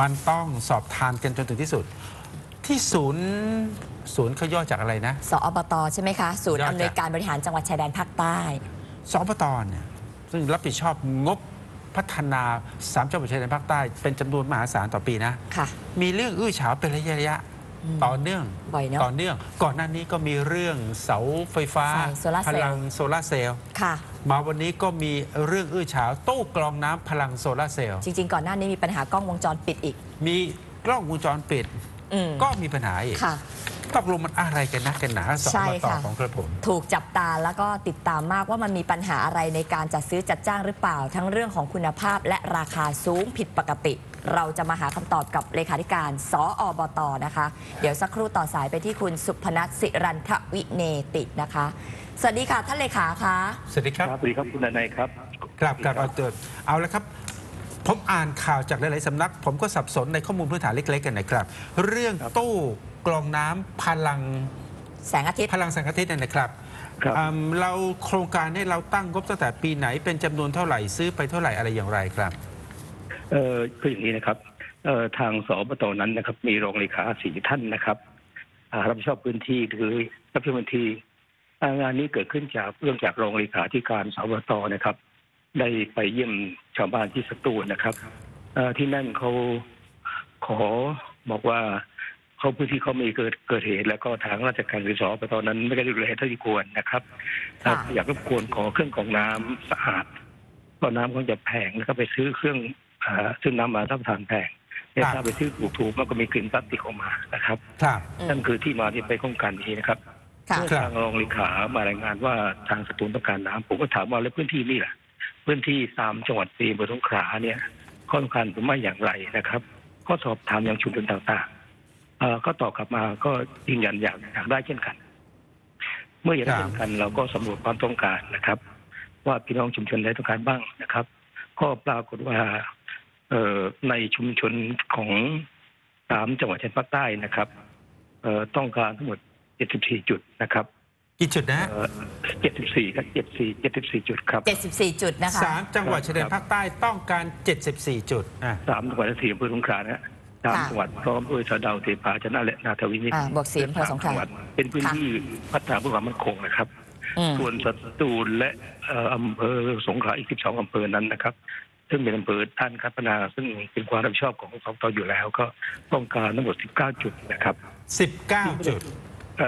มันต้องสอบทานกันจนถึงที่สุดที่ศูนย์เขาย่อจากอะไรนะศอ.บต.ใช่ไหมคะศูนย์อำนวยการบริหารจังหวัดชายแดนภาคใต้ศอ.บต.เนี่ยซึ่งรับผิดชอบงบพัฒนา3จังหวัดชายแดนภาคใต้เป็นจำนวนมหาศาลต่อปีนะมีเรื่องอื้อฉาวเป็นระยะต่อเนื่องก่อนหน้านี้ก็มีเรื่องเสาไฟฟ้าพลังโซลาร์เซลล์มาวันนี้ก็มีเรื่องอื้อฉาวตู้กรองน้ำพลังโซลาร์เซลล์จริงๆก่อนหน้านี้มีปัญหากล้องวงจรปิดอีกมีกล้องวงจรปิดก็มีปัญหาอีกตกลงมันอะไรกันนะกันหนาศอ.บต.ของกระผมถูกจับตาแล้วก็ติดตามมากว่ามันมีปัญหาอะไรในการจัดซื้อจัดจ้างหรือเปล่าทั้งเรื่องของคุณภาพและราคาสูงผิดปกติเราจะมาหาคำตอบกับเลขาธิการศอ.บต.นะคะเดี๋ยวสักครู่ต่อสายไปที่คุณสุพนัสสิรันทวิเนตินะคะสวัสดีค่ะท่านเลขาคะสวัสดีครับสวัสดีครับคุณนายครับกลับเอาละครับผมอ่านข่าวจากหลายๆสำนักผมก็สับสนในข้อมูลพื้นฐานเล็กๆกันนะครับเรื่องตู้กรองน้ำพลังแสงอาทิตย์นะครับเราโครงการให้เราตั้งงบตั้งแต่ปีไหนเป็นจำนวนเท่าไหร่ซื้อไปเท่าไหร่อะไรอย่างไรครับคืออย่างนี้นะครับทางศอ.บต.นั้นนะครับมีรองเลขา4ท่านนะครับรับผิดชอบพื้นที่คือรับผิดชอบพื้นที่งานนี้เกิดขึ้นจากเรื่องจากรองเลขาธิการศอ.บต.นะครับได้ไปเยี่ยมชาวบ้านที่สตูลนะครับที่นั่นเขาขอบอกว่าเขาพื้นที่เขามีเกิดเหตุแล้วก็ทางราชการหรือศอ.บต.นั้นไม่ได้ดูแลเท่าที่ควรนะครับอยากรบกวนขอเครื่องของน้ำสะอาดก็น้ำคงจะแพงแล้วก็ไปซื้อเครื่องซึ่งน้ำมารับประทานแพงแต่ถ้าไปซื้อถูกมันก็มีกลิ่นพลาสติกออกมานะครับนั่นคือที่มาที่ไปของการนี้นะครับทางรองเลขามารายงานว่าทางสตูลต้องการน้ำผมก็ถามว่าแล้วพื้นที่นี่ล่ะพื้นที่ตามจังหวัดสีบุรีสงขลาเนี่ยข้อสำคัญผมว่าอย่างไรนะครับก็สอบถามอย่างชุมชนต่างๆก็ตอบกลับมาก็ยืนยันอยากได้เช่นกันเมื่ออยากได้เช่นกันเราก็สำรวจความต้องการนะครับว่าพี่น้องชุมชนได้ต้องการบ้างนะครับก็ปรากฏว่าในชุมชนของ3จังหวัดชายแดนภาคใต้นะครับต้องการทั้งหมด74จุดนะครับกี่จุดนะ74จุดครับ74จุดนะคะ3จังหวัดชายแดนภาคใต้ต้องการ74จุด3จังหวัดสีอำเภอสงขลานะตามจังหวัดพร้อมด้วยสะเดาเทพาชนะและนาทวินิตบวกเสียงพอสองจังหวัดเป็นพื้นที่พัฒนาเพื่อความมั่นคงนะครับส่วนสตูลและอำเภอสงขลาอีก12อำเภอนั้นนะครับซึ่งเป็นอำเภอท่านคัตนาซึ่งเป็นความรับผิดชอบของศอ.บต.อยู่แล้วก็ต้องการทั้งหมด19จุดนะครับ19จุด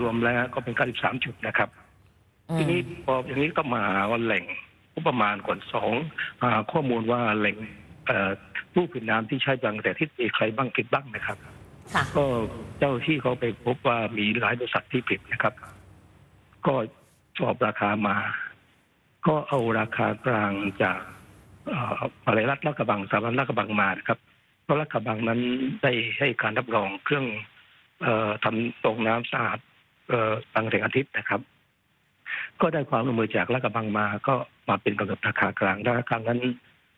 รวมแล้วก็เป็น93จุดนะครับทีนี้พออย่างนี้ก็มาวันแหล่งประมาณก่อน2ข้อมูลว่าแหล่งตู้ผลิตน้ำที่ใช้บางแต่ที่มีใครบ้างคิดบ้างนะครับก็เจ้าที่เขาไปพบว่ามีหลายบริษัทที่ผลิตนะครับก็สอบราคามาก็เอาราคากลางจากอะไรรัฐลาดกระบังสารัฐลาดกระบังมานะครับเพราะลาดกระบังนั้นได้ให้การรับรองเครื่องทำตรงน้ำสะอาดบางแต่อาทิตย์นะครับก็ได้ความร่วมมือจากลาดกระบังมาก็มาเป็นกำหนดราคากลางราคากลางนั้น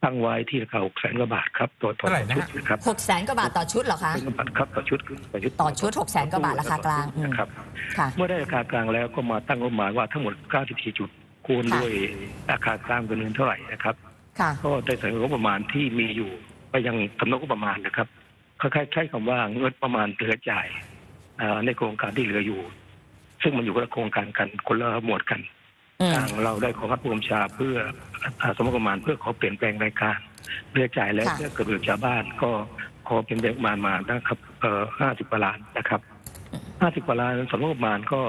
ตั้งไว้ที่ราคา600,000 กว่าบาทครับตัวต่อชุดนะครับ600,000 กว่าบาทต่อชุดเหรอคะ600,000 กว่าบาทครับต่อชุด600,000 กว่าบาทราคากลางครับเมื่อได้ราคากลางแล้วก็มาตั้งงบประมาณว่าทั้งหมด94จุดคูณด้วยราคากลางเป็นเงินเท่าไหร่นะครับก็ได้ใส่งบประมาณที่มีอยู่ไปยังสำนักงบประมาณนะครับคล้ายๆใช้คำว่างบประมาณเหลือจ่ายในโครงการที่เหลืออยู่ซึ่งมันอยู่กับโครงการกันคนละหมวดกันเราได้ขอรับประชาเพื่อสมรภูมิเพื่อขอเปลี่ยนแปลงรายการเรือจ่ายแล้วเพื่อเกิดประโยชน์ชาวบ้านก็ขอเปลี่ยนแปลงมานะครับ50 กว่าล้านนะครับ50 กว่าล้านสมรภูมิก็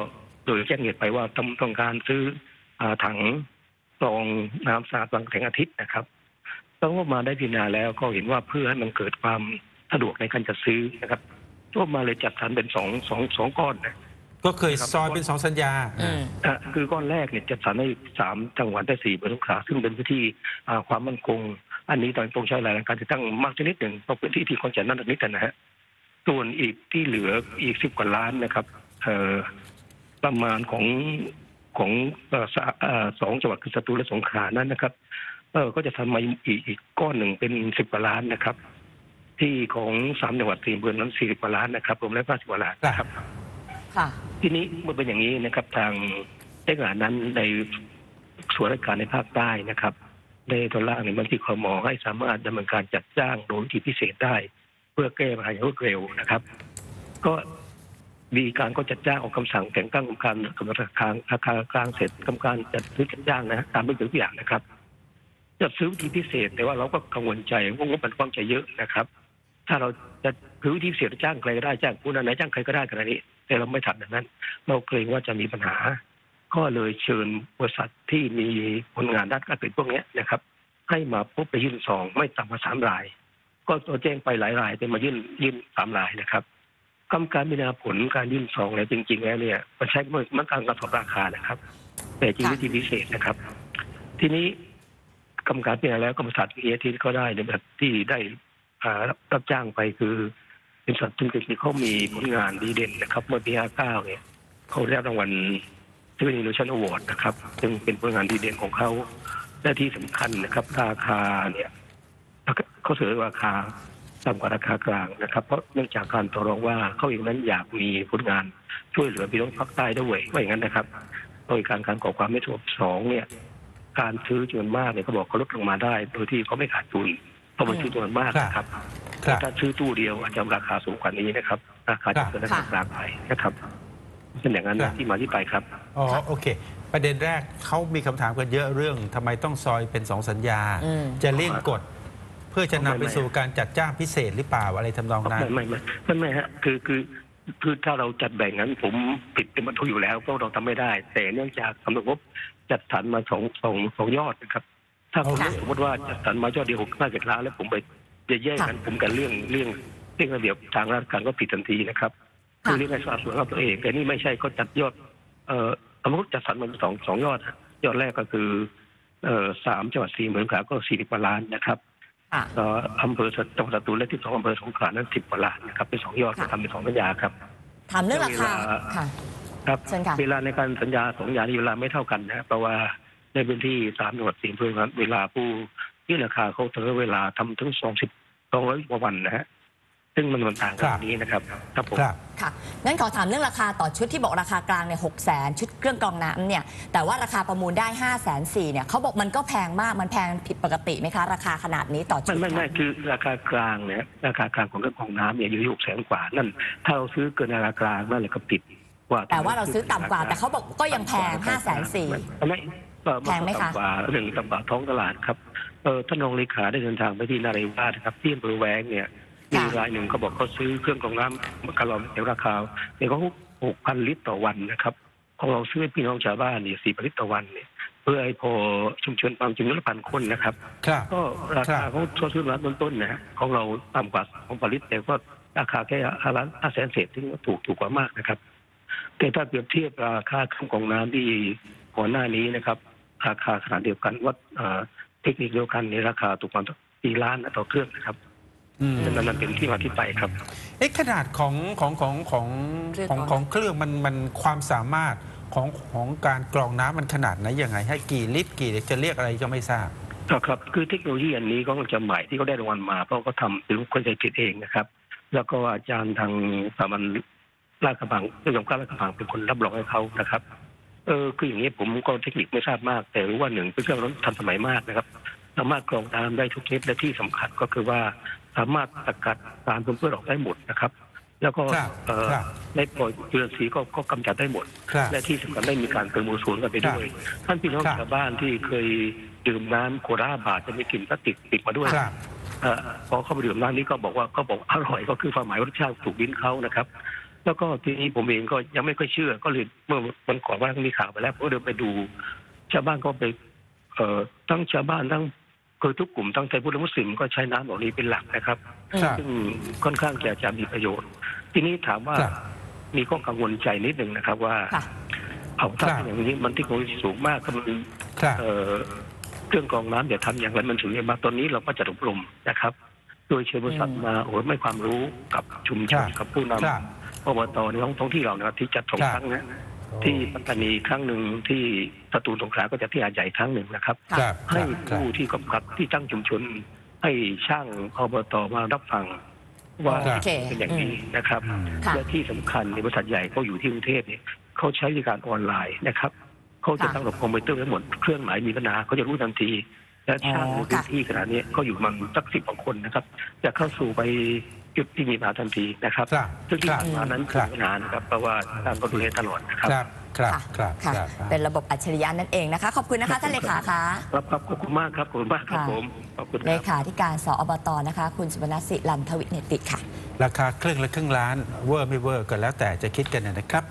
โดยแจ้งเหตุไปว่าต้องการซื้อถังรองน้ำสะอาดบางแสงอาทิตย์นะครับต้องมาได้พิจารณาแล้วก็เห็นว่าเพื่อให้มันเกิดความสะดวกในการจัดซื้อนะครับก็มาเลยจัดสรรเป็นสองก้อนก็เคยซอยเป็น2สัญญาคือก้อนแรกเนี่ยจัดสรรให้3จังหวัดได้4อำเภอสงขลาซึ่งเป็นพื้นที่ความมั่นคงอันนี้ตอนตรงใช้หลายการจะตั้งมากชนิดหนึ่งเพราะพื้นที่ที่คนจัดนั่นนิดนะฮะส่วนอีกที่เหลืออีก10 กว่าล้านนะครับประมาณของ2จังหวัดคือสตูลและสงขลานั้นนะครับก็จะทำมาอีกก้อนหนึ่งเป็น10 กว่าล้านนะครับที่ของ3จังหวัด4อำเภอนั้น40 กว่าล้านนะครับรวมแล้ว50 กว่าล้านครับทีนี้เมื่อเป็นอย่างนี้นะครับทางได้ขณะนั้นในส่วนราชการในภาคใต้นะครับได้ตกลงในมติคมให้สามารถดำเนินการจัดจ้างโดยวิธีพิเศษได้ พื่อแก้ปัญหาอย่างรวดเร็วนะครับก็มีการก็จัดจ้างออกคำสั่งแต่งตั้งกรรมการกรรมการราคากลางเสร็จกรรมการจัดซื้อจัดจ้างนะตามเป็นตัวอย่างนะครับจัดซื้อวิธีพิเศษแต่ว่าเราก็กังวลใจว่างบมันกว้างใจเยอะนะครับถ้าเราจะซื้อวิธีพิเศษจ้างใครก็ได้จ้างผู้นั้นไหนจ้างใครก็ได้ขณะนี้แต่เราไม่ทำแบบนั้นเราเกรงว่าจะมีปัญหาก็เลยเชิญบริษัทที่มีผลงานด้านการผลิตพวกนี้นะครับให้มาพบไปยื่นสองไม่ต่ำกว่า3 รายก็แจ้งไปหลายรายแต่มายื่น3 รายนะครับกรรมการพิจารณาผลการยื่นสองเนี่ยจริงๆแล้วเนี่ยมันใช้มันการกระทบราคานะครับแต่จริงวิธีพิเศษนะครับทีนี้กรรมการพิจารณาแล้วก็บริษัทเอทีก็ได้ในแบบที่ได้รับจ้างไปคือบริษัทที่เขามีผลงานดีเด่นนะครับเมื่อปี59เนี่ยเขาได้รางวัลที่เป็น Innovation Award นะครับซึ่งเป็นผลงานดีเด่นของเขาและที่สำคัญนะครับราคาเนี่ยเขาเสนอราคาต่ำกว่าราคากลางนะครับเพราะเนื่องจากการต่อรองว่าเขาเองนั้นอยากมีผลงานช่วยเหลือพี่น้องภาคใต้ด้วยว่าอย่างนั้นนะครับโดยการก่อความไม่สงบ2เนี่ยการซื้อจำนวนมากเนี่ยเขาบอกเขาลดลงมาได้โดยที่เขาไม่ขาดทุนเพราะมันซื้อจำนวนมากนะครับถ้าซื้อตู้เดียวอาจจะราคาสูงกว่านี้นะครับราคาจะเกิดราคากลางไปนะครับเป็นอย่างนั้นที่มาที่ไปครับอ๋อโอเคประเด็นแรกเขามีคำถามกันเยอะเรื่องทำไมต้องซอยเป็น2 สัญญาจะเลี่ยงกฎเพื่อจะนำไปสู่การจัดจ้างพิเศษหรือเปล่าอะไรทำนองนั้นไม่ฮะคือถ้าเราจัดแบ่งนั้นผมผิดเป็นวัตถุอยู่แล้วก็เราทำไม่ได้แต่เนื่องจากกำหนดงบจัดสรรมาสองยอดนะครับถ้าสมมติว่าจัดสรรมายอดเดียว6,500,000,000แล้วผมไปแย่งกันผมกันเรื่องระเบียบทางราชการก็ผิดทันทีนะครับคือเรื่องการสอบสวนกับตัวเองแต่นี่ไม่ใช่ก็จัดยอดสมมติจัดสรรมันสองยอดแรกก็คือ3 จังหวัด 40,000 กว่าก็40 กว่าล้านนะครับอำเภอจังหวัดสตูลและที่2 อำเภอสงขลานั้น10 กว่าล้านนะครับเป็น2ยอดทำเป็น2สัญญาครับถามเรื่องราคาครับเวลาในการสัญญา2สัญญาเวลาไม่เท่ากันนะเพราะว่าในพื้นที่3 จังหวัด 40,000 ครับเวลาผู้ยื่นราคาเขาถือเวลาทำถึง200 กว่าวันนะฮะซึ่งมันต่างกันนี้นะครับครับผมค่ะงั้นขอถามเรื่องราคาต่อชุดที่บอกราคากลางใน600,000ชุดเครื่องกรองน้ำเนี่ยแต่ว่าราคาประมูลได้540,000เนี่ยเขาบอกมันก็แพงมากมันแพงผิดปกติไหมคะราคาขนาดนี้ต่อชุดไม่คือราคากลางเนี่ยราคากลางของเครื่องกรองน้ำเนี่ยอยู่ที่600,000 กว่านั่นถ้าเราซื้อเกินราคากลางนั่นแหละก็ผิดว่าแต่ว่าเราซื้อต่ำกว่าแต่เขาบอกก็ยังแพง540,000แพงไหมคะต่ำกว่าท้องตลาดครับท่านรองเลขาได้เดินทางไปที่นราธิวาสครับที่อำเภอแว้งเนี่ยมีรายหนึ่งเขาบอกเขาซื้อเครื่องกรองน้ำกะลอนในราคาในเขา 6,000 ลิตรต่อวันนะครับของเราซื้อพี่น้องชาวบ้านเนี่ย4,000 ลิตรต่อวันเนี่ยเพื่อให้พอชุมชนบางจำนวนละ1,000 คนนะครับก็ราคาเขาซื้อร้านต้นๆนะฮะของเราต่ำกว่า2,000 ลิตรแต่ก็ราคาแค่5,000,000 เศษที่ถูกกว่ามากนะครับแต่ถ้าเปรียบเทียบราคาเครื่องกรองน้ำที่ก่อนหน้านี้นะครับราคาขนาดเดียวกันวัดเทคนิคเดียวกันในราคาถูกกว่า4 ล้านต่อเครื่องนะครับมันเป็นที่มาที่ไปครับขนาดของเครื่องมันความสามารถของการกรองน้ำมันขนาดไหนยังไงให้กี่ลิตรกี่จะเรียกอะไรก็ไม่ทราบครับคือเทคโนโลยีอันนี้ก็จะใหม่ที่เขาได้รางวัลมาเพราะเขาทำเป็นคนใจคิดเองนะครับแล้วก็อาจารย์ทางสถาบันราชภัฏเรื่องของการราชภัฏเป็นคนรับรองให้เขานะครับคืออย่างนี้ผมก็เทคนิคไม่ทราบมากแต่รู้ว่าหนึ่งเป็นเครื่องทันสมัยมากนะครับสามารถกรองน้ำได้ทุกชนิดและที่สำคัญก็คือว่าสามารถสกัดสารปนเปื้อนออกได้หมดนะครับแล้วก็ในปล่อยจุลินทรีย์ก็กำจัดได้หมดและที่สำคัญได้มีการเติมโอโซนกันไปด้วยท่านพี่น้องชาวบ้านที่เคยดื่มน้ำโคลาบาดจะมีกลิ่นพลาสติกติดมาด้วยพอเข้าไปดื่มน้ำนี้ก็บอกอร่อยก็คือความหมายรสชาติถูกลิ้นเขานะครับแล้วก็ทีนี้ผมเองก็ยังไม่ค่อยเชื่อก็เลยเมื่อวันก่อนว่ามีข่าวไปแล้วก็เดินไปดูชาวบ้านก็ไปทั้งชาวบ้านทั้งคือทุกกลุ่มตั้งใจพุทธมุสลิมก็ใช้น้ำเหล่านี้เป็นหลักนะครับซึ่งค่อนข้างจะมีประโยชน์ทีนี้ถามว่ามีข้อกังวลใจนิดหนึ่งนะครับว่าเอาถ้าอย่างนี้มันเทคโนโลยีสูงมากมันเครื่องกรองน้ำจะทำอย่างไรมันถึงจะมาตอนนี้เราก็จะอบรมนะครับโดยเชิญบริษัทมาโอ้ยไม่ความรู้กับชุมชนกับผู้นำอบตในท้องที่เรานะครับที่จัด2 ครั้งนะที่ปัตตานีครั้งหนึ่งที่สตูลสงขลาก็จะที่อาใหญ่ครั้งหนึ่งนะครับให้ผู้ที่กำกับที่ตั้งชุมชนให้ช่างอบตมารับฟังว่าเป็นอย่างนี้นะครับและที่สำคัญในบริษัทใหญ่เขาอยู่ที่กรุงเทพเนี่ยเขาใช้บริการออนไลน์นะครับเขาจะตั้งระบบคอมพิวเตอร์ทั้งหมดเครื่องหมายมีปัญหาเขาจะรู้ทันทีและช่างพื้นที่ขนาดนี้เขาอยู่มันสัก10 กว่าคนนะครับจะเข้าสู่ไป ยุดที่มีมาทันทีนะครับซึ่งที่ผ่านมานั้นคือปัญหานะครับเพราะว่าท่านก็ดูแลตลอดนะครับครับเป็นระบบอัจฉริยะนั่นเองนะคะขอบคุณนะคะท่านเลขาค่ะครับขอบคุณมากครับขอบคุณมากครับผมขอบคุณเลขาธิการ ศอ.บต.นะคะคุณสุวรรณศิรันทวิเนติค่ะราคาครึ่งละครึ่งล้านเวอร์ไม่เวอร์ก็แล้วแต่จะคิดกันนะครับ